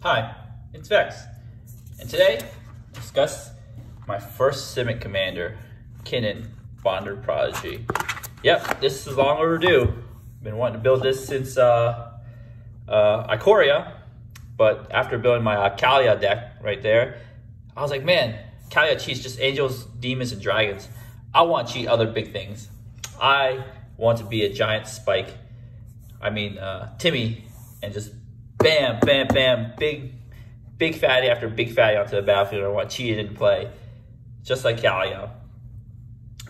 Hi, it's Vex, and today I'll discuss my first Simic commander, Kinnan, Bonder Prodigy. Yep, this is long overdue. Been wanting to build this since Ikoria, but after building my Kaalia deck right there, I was like, man, Kaalia cheats just angels, demons, and dragons. I want to cheat other big things. I want to be a giant spike. I mean, Timmy, and just bam, bam, bam, big fatty after big fatty onto the battlefield. I want cheated and play, just like Kaalia.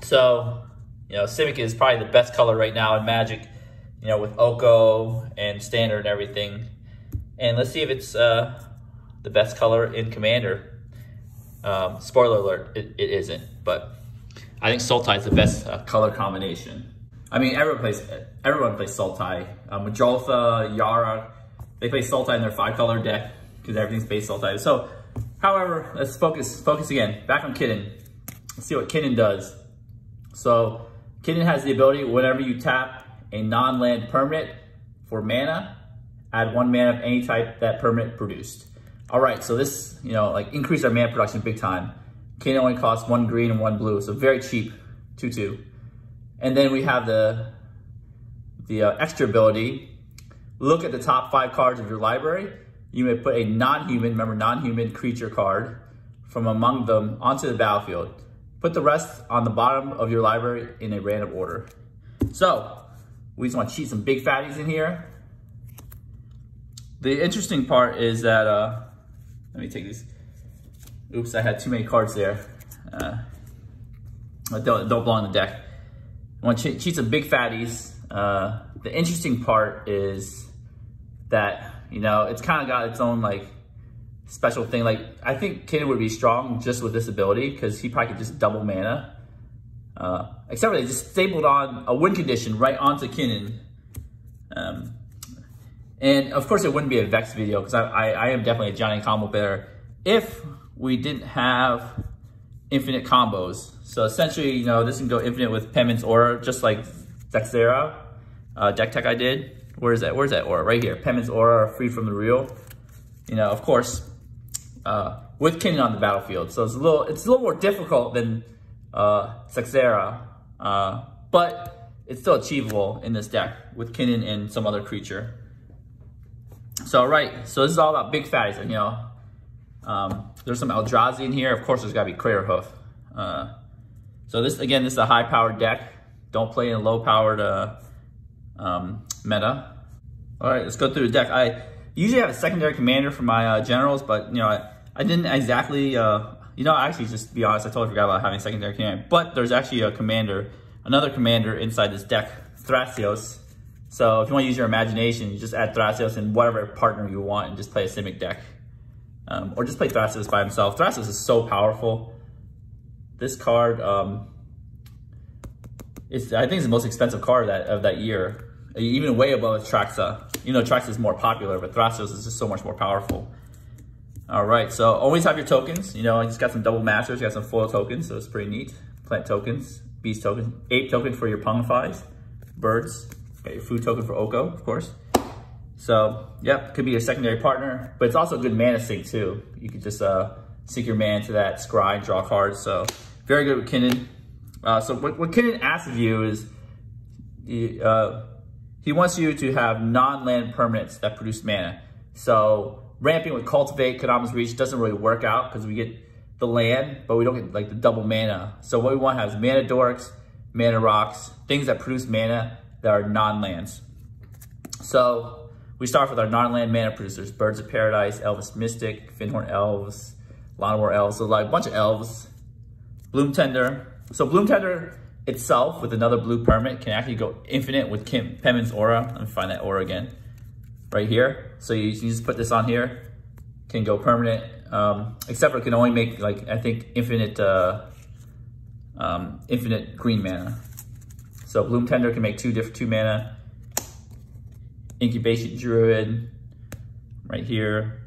So, you know, Simic is probably the best color right now in Magic, you know, with Oko and Standard and everything. And let's see if it's the best color in Commander. Spoiler alert, it isn't, but I think Sultai is the best color combination. I mean, everyone plays Sultai. Majoltha, Yara, they play Sultai in their five-color deck because everything's based Sultai. So, however, let's focus again. Back on Kinnan. Let's see what Kinnan does. So, Kinnan has the ability, whenever you tap a non-land permanent for mana, add one mana of any type that permanent produced. All right, so this, you know, like increased our mana production big time. Kinnan only costs one green and one blue, so very cheap, 2/2. And then we have the extra ability. Look at the top 5 cards of your library. You may put a non-human, remember non-human creature card from among them onto the battlefield. Put the rest on the bottom of your library in a random order. So we just want to cheat some big fatties in here. The interesting part is that, let me take these. Oops, I had too many cards there. Don't belong in the deck. I want to cheat some big fatties. The interesting part is that, you know, it's kind of got its own like special thing. Like, I think Kinnan would be strong just with this ability because he probably could just double mana. Except for they just stapled on a win condition right onto Kinnan. And of course, it wouldn't be a Vex video because I am definitely a giant combo bearer if we didn't have infinite combos. So essentially, you know, this can go infinite with Pemmin's Aura, just like Dexera, deck tech I did. Where's that aura? Right here, Pemmin's Aura, Free from the Real. You know, of course, with Kinnan on the battlefield. So it's a little more difficult than Dexera, but it's still achievable in this deck with Kinnan and some other creature. So, right, so this is all about big fatties, and you know, there's some Eldrazi in here. Of course, there's got to be Craterhoof. So this is a high-powered deck. Don't play in a low-powered meta. All right, let's go through the deck. I usually have a secondary commander for my generals, but, you know, I didn't exactly, you know, actually, just to be honest, I totally forgot about having a secondary commander. But there's actually a commander, another commander inside this deck, Thrasios. So if you want to use your imagination, you just add Thrasios in whatever partner you want and just play a Simic deck. Or just play Thrasios by himself. Thrasios is so powerful. This card, I think it's the most expensive card of that year. Even way above Atraxa. You know, Atraxa is more popular, but Thrasios is just so much more powerful. All right, so always have your tokens. You know, I just got some double masters, got some foil tokens, so it's pretty neat. Plant tokens, beast tokens, ape token for your Pungifies, birds. Got your food token for Oko, of course. So, yep, could be your secondary partner, but it's also a good mana sink too. You could just sink your mana to that, scry, and draw cards. So, very good with Kinnan. So what Kinnan asks of you is, he wants you to have non-land permanents that produce mana. So, ramping with Cultivate, Kadama's Reach doesn't really work out because we get the land, but we don't get like the double mana. So what we want to have is mana dorks, mana rocks, things that produce mana that are non-lands. So, we start with our non-land mana producers, Birds of Paradise, Elvis Mystic, Finhorn Elves, Lanowar Elves, so like a bunch of elves. Bloom Tender. So Bloom Tender itself with another blue permanent can actually go infinite with Pemmin's Aura. Let me find that aura again. Right here. So you just put this on here. Can go permanent. Except for it can only make, like, I think infinite green mana. So Bloom Tender can make two mana. Incubation Druid, right here.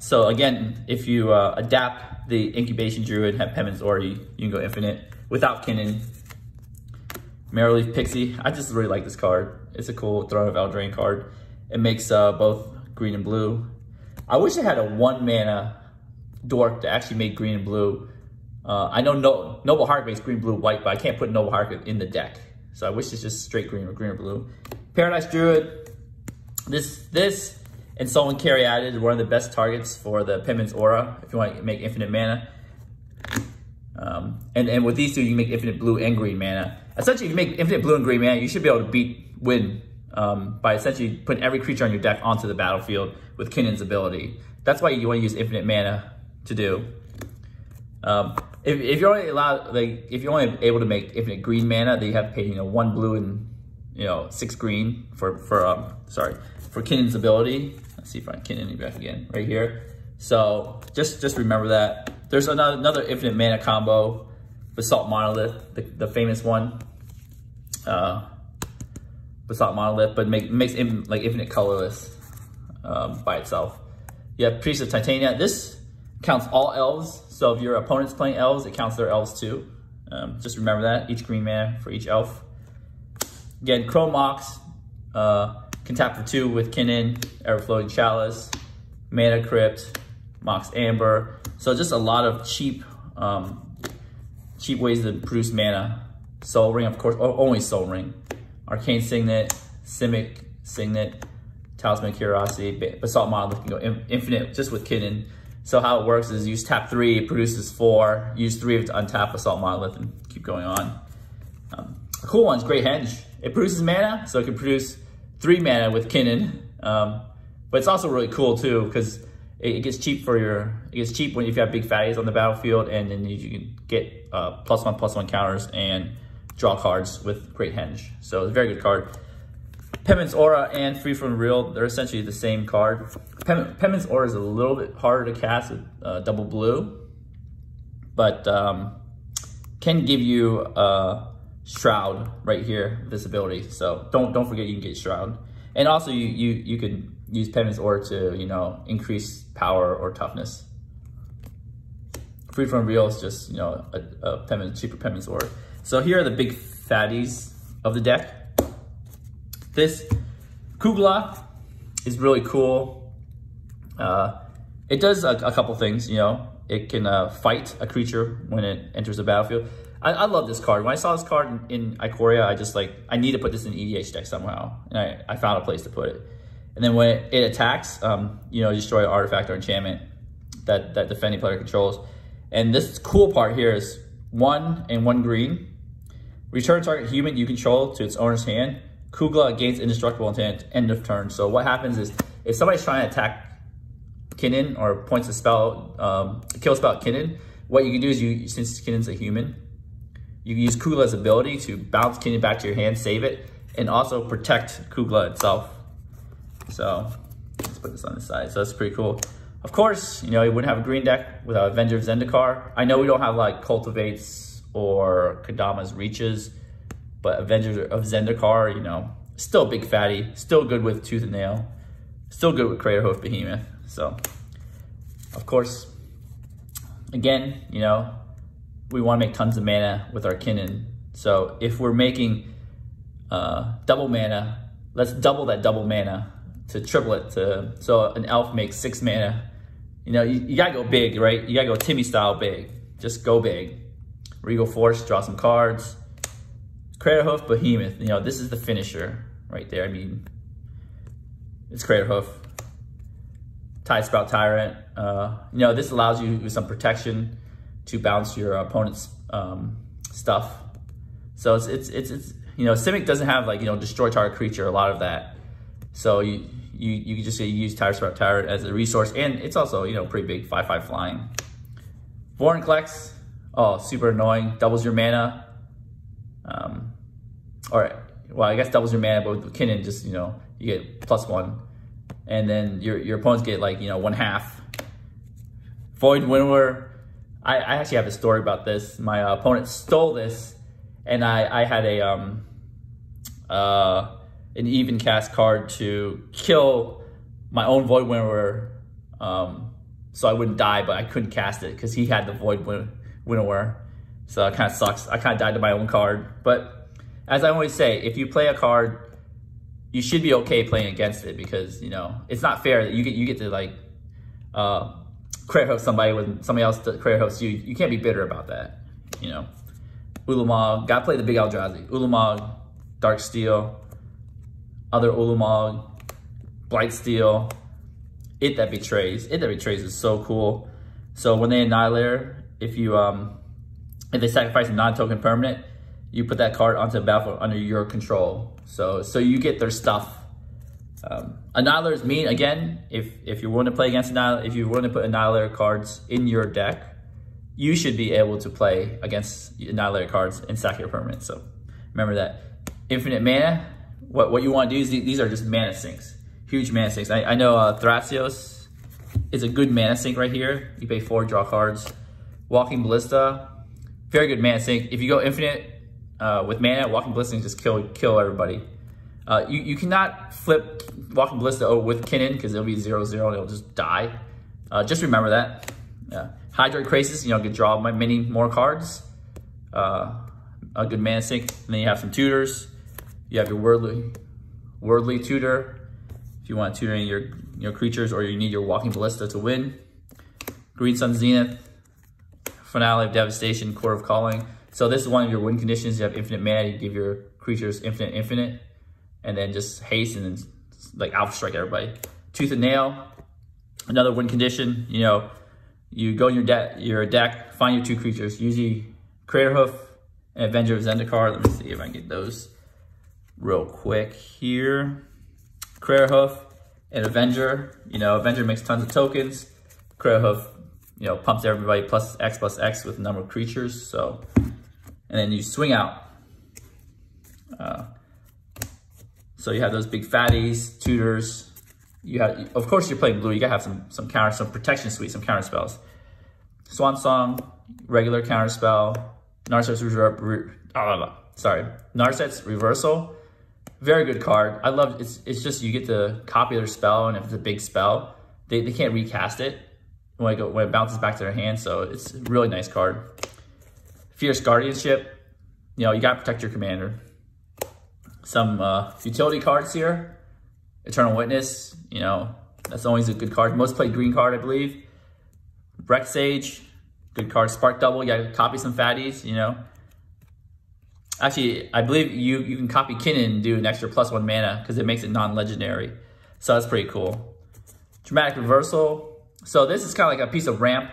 So again, if you adapt the Incubation Druid, have Pemmin's Aura, you can go infinite without Kinnan. Marrowleaf Pixie, I just really like this card. It's a cool Throne of Eldraine card. It makes both green and blue. I wish I had a 1-mana dork that actually made green and blue. I know Noble Heart makes green, blue, white, but I can't put Noble Heart in the deck. So I wish it's just straight green or blue. Paradise Druid, this and Solon Caryatid is one of the best targets for the Pemmin's Aura if you want to make infinite mana. And with these two, you can make infinite blue and green mana. Essentially, if you make infinite blue and green mana, you should be able to win by essentially putting every creature on your deck onto the battlefield with Kinnan's ability. That's why you want to use infinite mana to do. If you're only allowed, if you're only able to make infinite green mana, then you have to pay, 1 blue and 6 green for Kinnan's ability. Let's see if I can Kinnan back again right here. So just remember that. There's another infinite mana combo, Basalt Monolith, the famous one, Basalt Monolith, but makes it like infinite colorless by itself. You have Priest of Titania. This counts all elves, so if your opponent's playing elves, it counts their elves too. Just remember that, each green mana for each elf. Again, Chrome Ox can tap for 2 with Kinnan, Everflowing Chalice, Mana Crypt, Mox Amber. So just a lot of cheap ways to produce mana. Soul Ring, of course, only Soul Ring. Arcane Signet, Simic Signet, Talisman Curiosity, Basalt Monolith can go infinite just with Kinnan. So how it works is use tap 3, it produces 4, use 3 of it to untap Assault Monolith and keep going on. A cool one's Great Henge. It produces mana, so it can produce 3 mana with Kinnan. But it's also really cool too, because it gets cheap when you have big fatties on the battlefield, and then you can get +1/+1 counters and draw cards with Great Henge. So it's a very good card. Pemmin's Aura and Free from Real, they're essentially the same card. Pemmin's Aura is a little bit harder to cast with double blue, but can give you Shroud right here, this ability. So don't forget you can get Shroud. And also you can use Pemmin's Aura to, increase power or toughness. Free from Real is just, cheaper Pemmin's Aura. So here are the big fatties of the deck. This Kugla is really cool. It does a couple things, It can fight a creature when it enters the battlefield. I love this card. When I saw this card in Ikoria, I need to put this in the EDH deck somehow. And I found a place to put it. And then when it attacks, destroy an artifact or enchantment that the defending player controls. And this cool part here is 1 and 1 green. Return target human you control to its owner's hand. Kugla gains indestructible intent, end of turn. So what happens is, if somebody's trying to attack Kinnan or points a spell, kill spell at Kinnan, what you can do is, since Kinnan's a human, you can use Kugla's ability to bounce Kinnan back to your hand, save it, and also protect Kugla itself. So let's put this on the side. So that's pretty cool. Of course, you wouldn't have a green deck without Avenger of Zendikar. I know we don't have like Cultivates or Kadama's Reaches, but Avenger of Zendikar, still a big fatty, still good with Tooth and Nail, still good with Craterhoof Behemoth. So, of course, again, we want to make tons of mana with our Kinnan. So if we're making double mana, let's double that double mana to triple it. So an elf makes 6 mana. You got to go big, right? You got to go Timmy style big. Just go big. Regal Force, draw some cards. Craterhoof Behemoth, this is the finisher right there. I mean, it's Craterhoof. Tidesprout Tyrant, this allows you some protection to bounce your opponent's stuff. So it's Simic doesn't have destroy target creature, a lot of that. So you can just use Tidesprout Tyrant as a resource, and it's also, pretty big, 5/5 flying. Vorinclex, oh, super annoying, doubles your mana. All right, well, I guess doubles your mana, but with Kinnan, just, you get +1. And then your opponents get, 1/2. Void Winnower. I actually have a story about this. My opponent stole this, and I had an even cast card to kill my own Void Winnower, so I wouldn't die, but I couldn't cast it because he had the Void Winnower. So it kind of sucks. I kind of died to my own card. But as I always say, if you play a card, you should be okay playing against it because, it's not fair that you get to Craterhoof somebody with somebody else to Craterhoof you. You can't be bitter about that, you know. Ulamog, gotta play the big Eldrazi. Ulamog, Darksteel, other Ulamog, Blightsteel, It That Betrays. It That Betrays is so cool. So when they Annihilator, if they sacrifice a non-token permanent, you put that card onto the battlefield under your control. So you get their stuff. Annihilators mean, again, if you're willing to play against Annihilator, if you're willing to put Annihilator cards in your deck, you should be able to play against Annihilator cards and sack your permanent. So remember that. Infinite mana, what you want to do is these are just mana sinks. Huge mana sinks. I know Thrasios is a good mana sink right here. You pay 4, draw cards. Walking Ballista, very good mana sink. If you go infinite with mana, Walking Ballista can just kill everybody. You cannot flip Walking Ballista with Kinnan because it'll be 0/0 and it'll just die. Just remember that. Yeah. Hydro Crisis, you know, could draw many more cards. A good mana sink. And then you have some tutors. You have your Wordly tutor. If you want tutoring your creatures or you need your Walking Ballista to win. Green Sun's Zenith. Finale of Devastation, Court of Calling. So this is one of your win conditions. You have infinite mana. You give your creatures infinite. And then just haste and then like alpha strike everybody. Tooth and Nail, another win condition. You know, you go in your deck, find your two creatures. Usually Craterhoof and Avenger of Zendikar. Let me see if I can get those real quick here. Craterhoof and Avenger. You know, Avenger makes tons of tokens. Craterhoof, you know, pumps everybody plus X with a number of creatures. So, and then you swing out. So you have those big fatties, tutors. You have, of course, you're playing blue. You gotta have some protection suite, some counter spells. Swan Song, regular counter spell. Narset's Reversal, very good card. I love it's just you get to copy their spell, and if it's a big spell, they can't recast it when it bounces back to their hand. So it's a really nice card. Fierce Guardianship, you know, you gotta protect your commander. Some utility cards here. Eternal Witness, you know, that's always a good card. Most played green card, I believe. Breck Sage, good card. Spark Double, you gotta copy some fatties, you know. Actually, I believe you can copy Kinnan and do an extra +1 mana because it makes it non-legendary. So that's pretty cool. Dramatic Reversal. So this is kind of like a piece of ramp,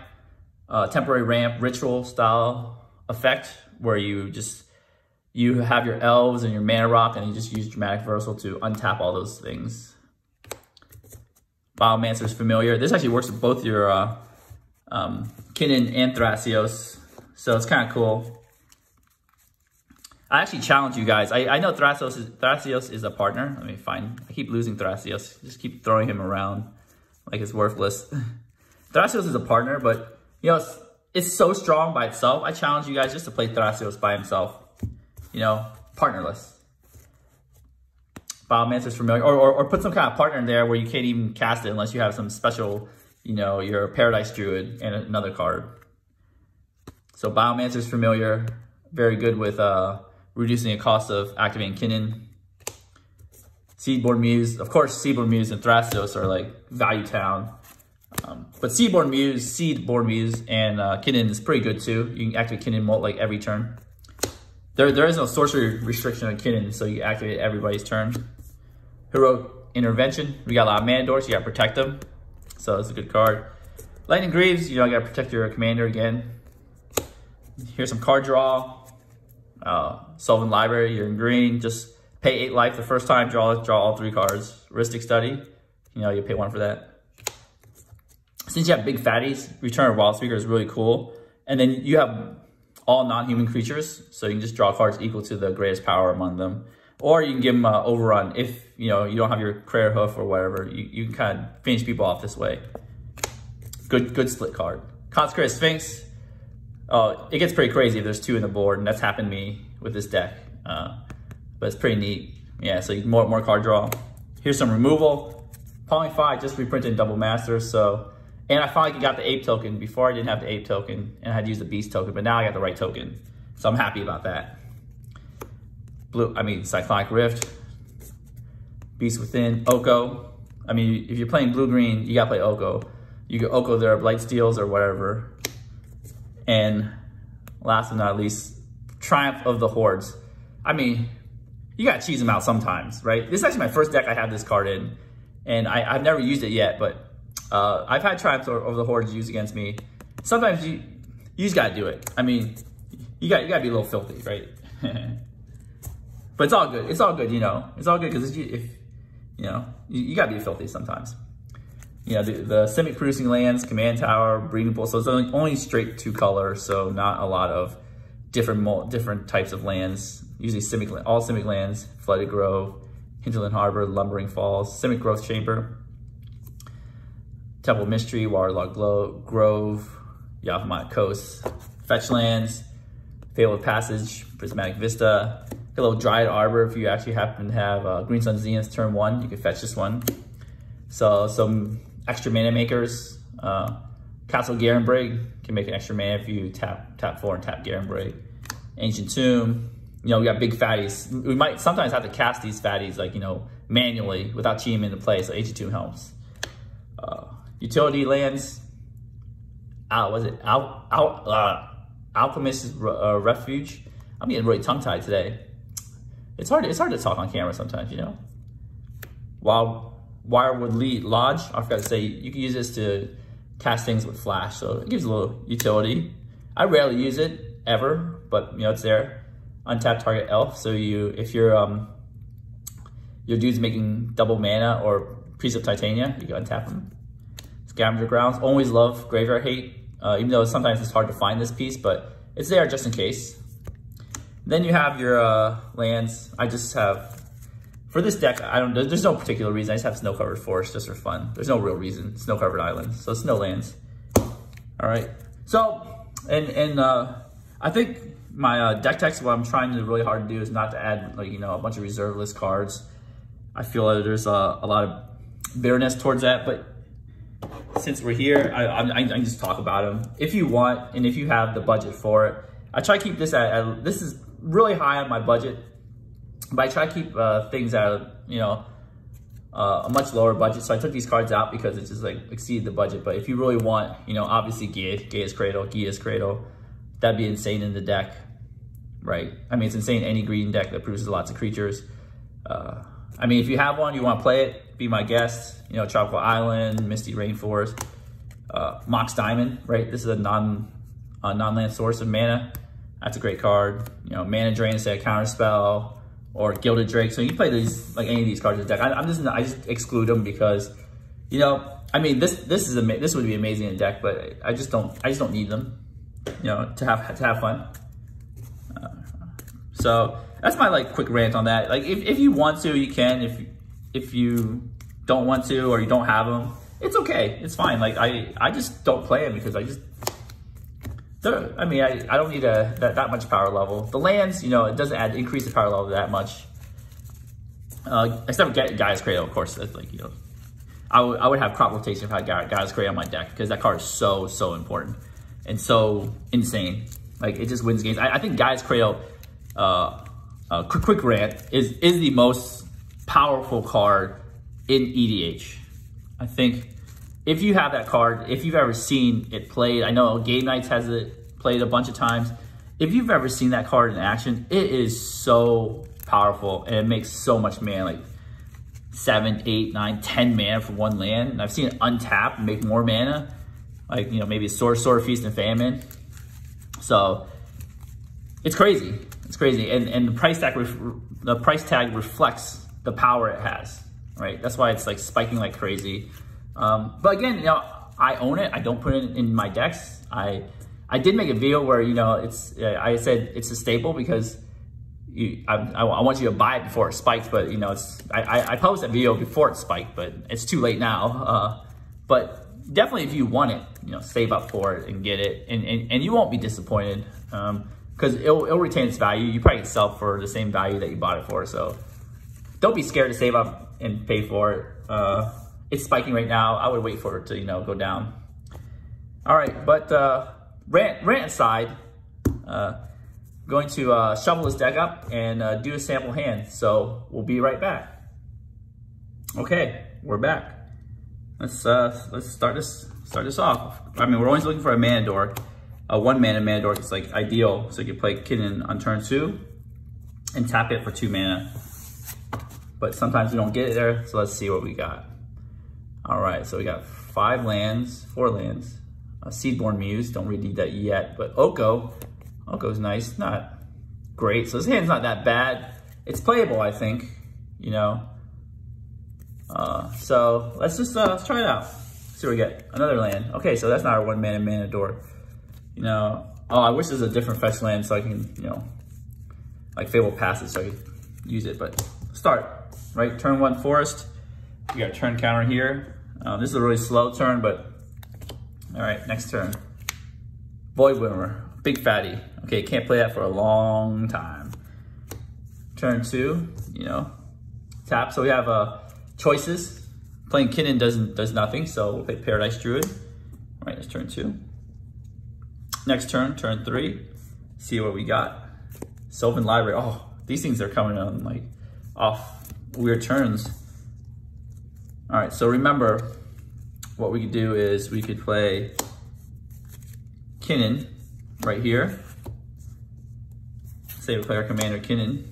temporary ramp, ritual style effect where you have your elves and your mana rock, and you just use Dramatic Reversal to untap all those things. Biomancer's Familiar. This actually works with both your Kinnan and Thrasios, so it's kind of cool. I actually challenge you guys. I know Thrasios is a partner. Let me find. I keep losing Thrasios. Just keep throwing him around like it's worthless. Thrasios is a partner, but you know it's so strong by itself. I challenge you guys just to play Thrasios by himself. You know, partnerless. Biomancer's Familiar. Or put some kind of partner in there where you can't even cast it unless you have some special, you know, your Paradise Druid and another card. So Biomancer's Familiar. Very good with reducing the cost of activating Kinnan. Seedborn Muse. Of course, Seedborn Muse and Thrasios are like value town. But Seedborn Muse and Kinnan is pretty good too. You can activate Kinnan like every turn. There is no sorcery restriction on Kinnan, so you activate everybody's turn. Heroic Intervention. We got a lot of mana doors, so you gotta protect them. So it's a good card. Lightning Greaves, you know, you gotta protect your commander again. Here's some card draw. Sylvan Library, you're in green. Just pay 8 life the first time, draw all 3 cards. Rhystic Study, you know, you pay 1 for that. Since you have big fatties, Return of Wildspeaker is really cool. And then you have all non-human creatures, so you can just draw cards equal to the greatest power among them, or you can give them Overrun if you know you don't have your Craterhoof or whatever. You can kind of finish people off this way. Good split card. Consecrated Sphinx. It gets pretty crazy if there's 2 in the board, and that's happened to me with this deck. But it's pretty neat. Yeah, so you can more card draw. Here's some removal. Polyphi just reprinted Double Master, so. And I finally got the ape token. Before I didn't have the ape token, and I had to use the beast token, but now I got the right token. So I'm happy about that. Cyclonic Rift, Beast Within, Oko. I mean, if you're playing blue-green, you gotta play Oko. You can Oko their Blightsteels or whatever. And last but not least, Triumph of the Hordes. I mean, you gotta cheese them out sometimes, right? This is actually my first deck I have this card in, and I've never used it yet, but I've had Triumph of the Hordes used against me. Sometimes you just gotta do it. I mean, you gotta be a little filthy, right? But it's all good. It's all good, you know. It's all good because you gotta be filthy sometimes. You know, the Simic producing lands, Command Tower, Breeding Pool. So it's only straight 2-color, so not a lot of different types of lands. Usually Simic, all Simic lands, Flooded Grove, Hinterland Harbor, Lumbering Falls, Simic Growth Chamber, Temple of Mystery, Waterlogged Grove, Yavamana Coast, Fetch Lands, Fabled Passage, Prismatic Vista, Hello Dryad Arbor. If you actually happen to have Green Sun's Zenith turn 1, you can fetch this one. So some extra mana makers. Castle Garenbrig can make an extra mana if you tap 4 and tap Garenbrig. Ancient Tomb. You know, we got big fatties. We might sometimes have to cast these fatties, like, you know, manually without cheating them into play. So Ancient Tomb helps. Utility lands. Alchemist's Refuge. I'm getting really tongue-tied today. It's hard to talk on camera sometimes, you know. Wirewood Lodge. I forgot to say, you can use this to cast things with flash, so it gives a little utility. I rarely use it ever, but you know, it's there. Untap target elf, so if your dude's making double mana or Priest of Titania, you can untap him. Scavenger Grounds. Always love Graveyard Hate, even though sometimes it's hard to find this piece, but it's there just in case. Then you have your lands. I just have, for this deck, there's no particular reason. I just have Snow Covered Forest just for fun. There's no real reason. Snow Covered Island. So snow lands. All right. So, and I think my deck text, what I'm trying to really hard to do is not to add, like, you know, a bunch of reserve list cards. I feel that there's a lot of bitterness towards that, but since we're here, I can just talk about them. If you want, and if you have the budget for it, I try to keep this at this is really high on my budget, but I try to keep things at, you know, a much lower budget. So I took these cards out because it just like exceeded the budget. But if you really want, you know, obviously Gaia's Cradle, that'd be insane in the deck, right? I mean, it's insane in any green deck that produces lots of creatures. I mean, if you have one, you want to play it, be my guest. You know, Tropical Island, Misty Rainforest, Mox Diamond, right? This is a non-land source of mana. That's a great card. You know, Mana Drain, say a Counterspell, or Gilded Drake. So you can play these, like any of these cards in the deck. I just exclude them because, you know, I mean, this would be amazing in a deck, but I just don't need them, you know, to have fun. So that's my like quick rant on that. Like if you want to, you can. If you don't want to or you don't have them, it's okay. It's fine. Like I just don't play them because I just. I mean, I don't need that much power level. The lands, you know, it doesn't increase the power level that much. Except for Gaia's Cradle, of course. That's like, you know, I would have crop rotation if I had Gaia's Cradle on my deck because that card is so important and so insane. Like it just wins games. I think Gaia's Cradle, quick rant, is the most powerful card in EDH. I think. If you have that card, if you've ever seen it played, I know Game Nights has it played a bunch of times. If you've ever seen that card in action, it is so powerful and it makes so much mana, like 7, 8, 9, 10 mana for one land. And I've seen it untap and make more mana, like, you know, maybe Sword, Feast, and Famine. So it's crazy. It's crazy, and the price tag reflects the power it has, right? That's why it's like spiking like crazy. But again, you know, I own it. I don't put it in my decks. I did make a video where, you know, I said it's a staple because I want you to buy it before it spikes, but you know, I posted that video before it spiked, but it's too late now. But definitely if you want it, you know, save up for it and get it and you won't be disappointed. Cause it'll retain its value. You probably can sell for the same value that you bought it for. So don't be scared to save up and pay for it. It's spiking right now. I would wait for it to, you know, go down. All right, but rant aside, going to shovel this deck up and do a sample hand. So we'll be right back. Okay, we're back. Let's start this off. I mean, we're always looking for a mana dork. A one mana mana dork is like ideal, so you can play Kinnan on turn 2 and tap it for 2 mana. But sometimes we don't get it there, so let's see what we got. All right, so we got 5 lands, 4 lands. A Seedborn Muse, don't really need that yet, but Oko. Oko's nice, not great. So this hand's not that bad. It's playable, I think, you know. So let's just let's try it out. See what we get. Another land. Okay, so that's not our one mana dork. You know, oh, I wish there's a different fetch land so I can, you know, like Fable Passage so I could use it. But start, right? Turn 1 forest. We got a turn counter here. This is a really slow turn, but all right, next turn. Void Winnower, big fatty. Okay, can't play that for a long time. Turn 2, you know, tap. So we have a choices. Playing Kinnan does nothing, so we'll play Paradise Druid. All right, that's turn 2. Next turn, turn 3. See what we got. Sylvan Library. Oh, these things are coming on like off weird turns. All right, so remember what we could do is we could play Kinnan right here. Say we play our commander Kinnan,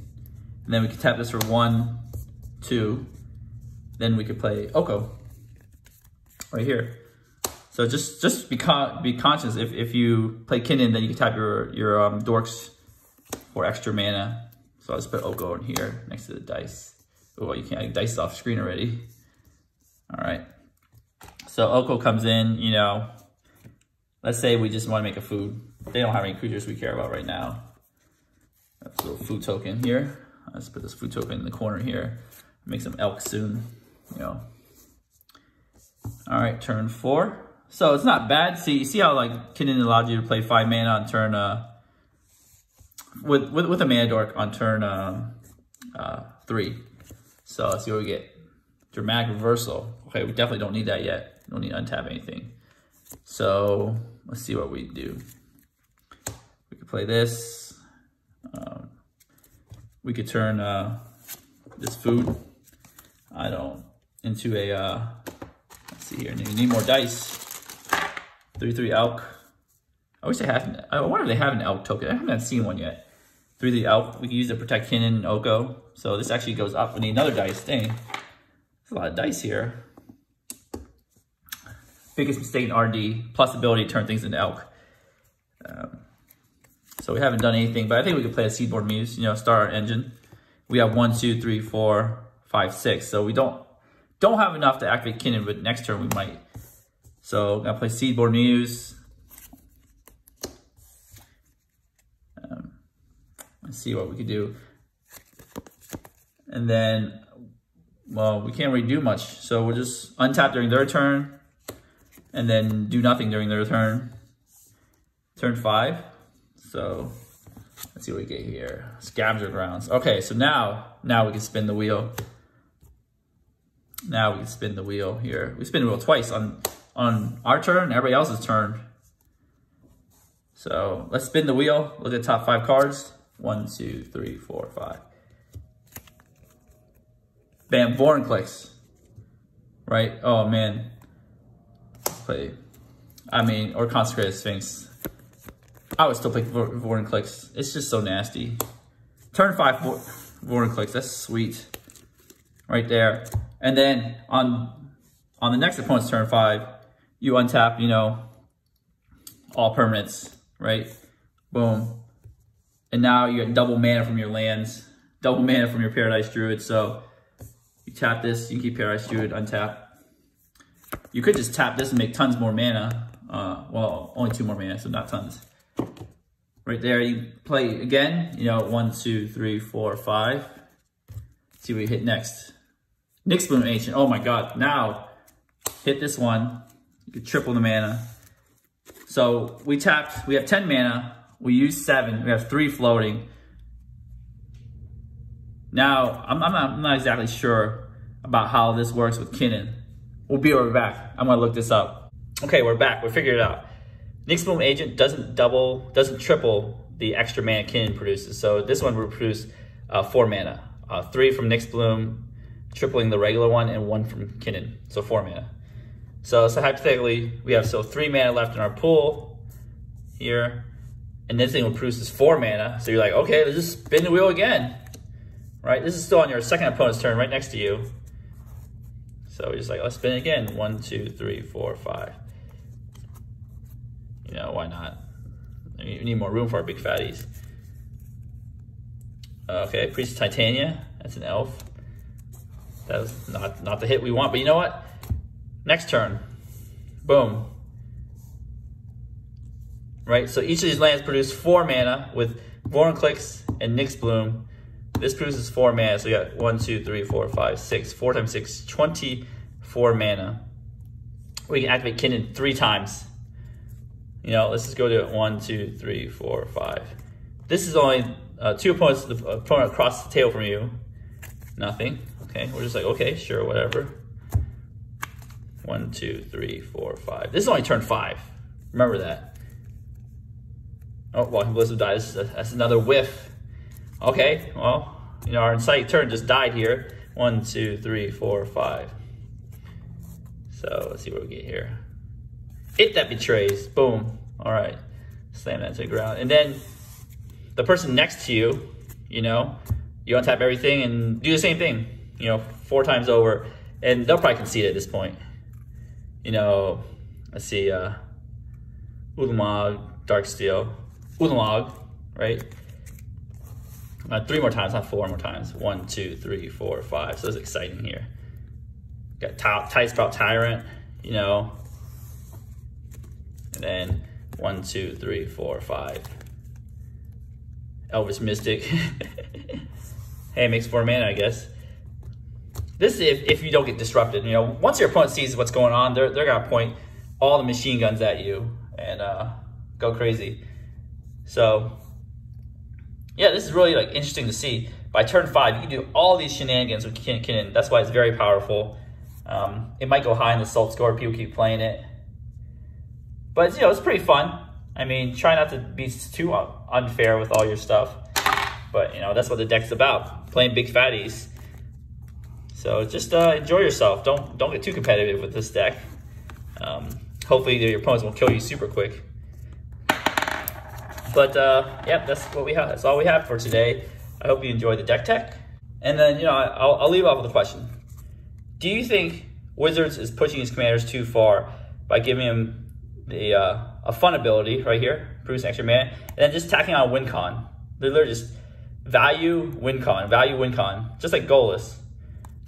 and then we could tap this for 1, 2. Then we could play Oko right here. So just be conscious. If you play Kinnan, then you can tap your dorks for extra mana. So I'll just put Oko in here next to the dice. Oh, you can't dice off screen already. All right. So Oko comes in, you know, let's say we just want to make a food. They don't have any creatures we care about right now. That's a little food token here. Let's put this food token in the corner here. Make some elk soon. You know. All right, turn 4. So it's not bad. See, you see how like Kinnan allowed you to play 5 mana on turn with a mana dork on turn 3. So let's see what we get. Dramatic Reversal. Okay, we definitely don't need that yet. Don't need to untap anything. So let's see what we do. We could play this. We could turn this food. I don't. Into a, let's see here, you need more dice. 3-3 elk. I wish they had, I wonder if they have an elk token. I haven't seen one yet. 3-3 elk, we can use it to protect Kinnan and Oko. So this actually goes up, we need another dice, dang. There's a lot of dice here. Biggest mistake in RD, plus ability to turn things into elk. So we haven't done anything, but I think we could play a Seedborn Muse, you know, start our engine. We have 1, 2, 3, 4, 5, 6, so we don't have enough to activate Kinnan, but next turn we might. So, gonna play Seedborn Muse. Let's see what we could do. And then, well, we can't really do much. So we'll just untap during their turn and then do nothing during their turn. Turn 5. So, let's see what we get here. Scavenger Grounds. Okay, so now we can spin the wheel. Now we can spin the wheel here. We spin the wheel twice on our turn and everybody else's turn. So let's spin the wheel. Look at the top 5 cards. 1, 2, 3, 4, 5. Bam, Vorinclex. Right? Oh man. Play. I mean, or Consecrated Sphinx. I would still play Vorinclex. It's just so nasty. Turn 5 Vorinclex. That's sweet. Right there. And then on the next opponent's turn 5, you untap, you know, all permanents, right? Boom. And now you get double mana from your lands, double mana from your Paradise Druid. So you tap this, you keep Paradise Druid, untap. You could just tap this and make tons more mana. Well, only 2 more mana, so not tons. Right there, you play again, you know, 1, 2, 3, 4, 5. Let's see what you hit next. Nyx Bloom Ancient, oh my god. Now, hit this one, you can triple the mana. So we tapped, we have 10 mana, we use 7, we have 3 floating. Now, I'm not exactly sure about how this works with Kinnan. We'll be right back, I'm gonna look this up. Okay, we're back, we figured it out. Nyx Bloom Ancient doesn't triple the extra mana Kinnan produces. So this one will produce 4 mana, 3 from Nyx Bloom, tripling the regular one, and 1 from Kinnan, so 4 mana. So hypothetically, we have three mana left in our pool here, and this thing will produce is 4 mana. So you're like, okay, let's just spin the wheel again, right? This is still on your second opponent's turn, right next to you. So you're just like, let's spin it again. 1, 2, 3, 4, 5. You know, why not? We need more room for our big fatties. Okay, Priest of Titania. That's an elf. That was not the hit we want, but you know what? Next turn, boom. Right, so each of these lands produce 4 mana with Vorinclex and Nix Bloom. This produces 4 mana, so we got 1, 2, 3, 4, 5, 6. 4 times 6, 24 mana. We can activate Kinnan 3 times. You know, let's just go to it. 1, 2, 3, 4, 5. This is only 2 opponents, the opponent across the table from you. Nothing. Okay, we're just like, okay, sure, whatever. 1, 2, 3, 4, 5. This is only turn 5. Remember that. Oh, Walking Ballista died. That's another whiff. Okay, well, you know, our Incite turn just died here. 1, 2, 3, 4, 5. So let's see what we get here. It that betrays. Boom. All right. Slam that to the ground. And then the person next to you, you know, you untap everything and do the same thing, you know, 4 times over. And they'll probably concede at this point. You know, let's see, Ulamog, Darksteel, Ulamog, right? 3 more times, not 4 more times. 1, 2, 3, 4, 5. So it's exciting here. Got Tight Sprout Tyrant, you know. And then 1, 2, 3, 4, 5. Elvis Mystic. Hey, it makes 4 mana, I guess. This is if you don't get disrupted. You know, once your opponent sees what's going on, they're gonna point all the machine guns at you and go crazy. So yeah, this is really like interesting to see. By turn 5, you can do all these shenanigans with Kinnan. That's why it's very powerful. It might go high in the salt score. People keep playing it, but you know, it's pretty fun. I mean, try not to be too unfair with all your stuff, but you know, that's what the deck's about: playing big fatties. So just enjoy yourself. Don't get too competitive with this deck. Hopefully your opponents won't kill you super quick. But yeah, that's what we have. That's all we have for today. I hope you enjoyed the deck tech. And then you know, I'll leave off with a question. Do you think Wizards is pushing his commanders too far by giving him the a fun ability right here, produce extra mana, and then just tacking on win con? They literally just value win con, just like Goalless.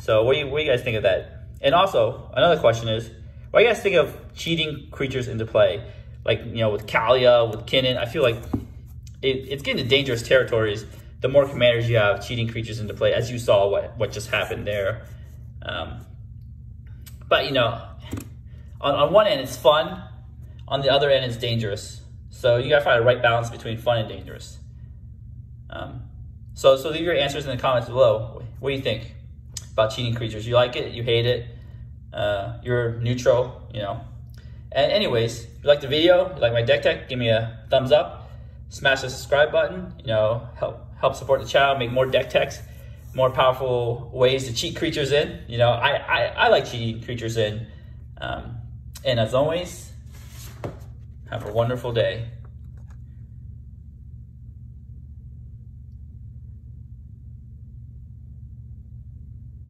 So what do you guys think of that? And also, another question is, what do you guys think of cheating creatures into play? Like, you know, with Kaalia, with Kinnan, I feel like it's getting to dangerous territories the more commanders you have cheating creatures into play, as you saw what just happened there. But, you know, on one end, it's fun. On the other end, it's dangerous. So you gotta find a right balance between fun and dangerous. So leave your answers in the comments below. What do you think about cheating creatures? You like it, you hate it, you're neutral, you know. And anyways, if you like the video, you like my deck tech, give me a thumbs up, smash the subscribe button, you know, help support the channel, make more deck techs, more powerful ways to cheat creatures in. You know, I like cheating creatures in. And as always, have a wonderful day.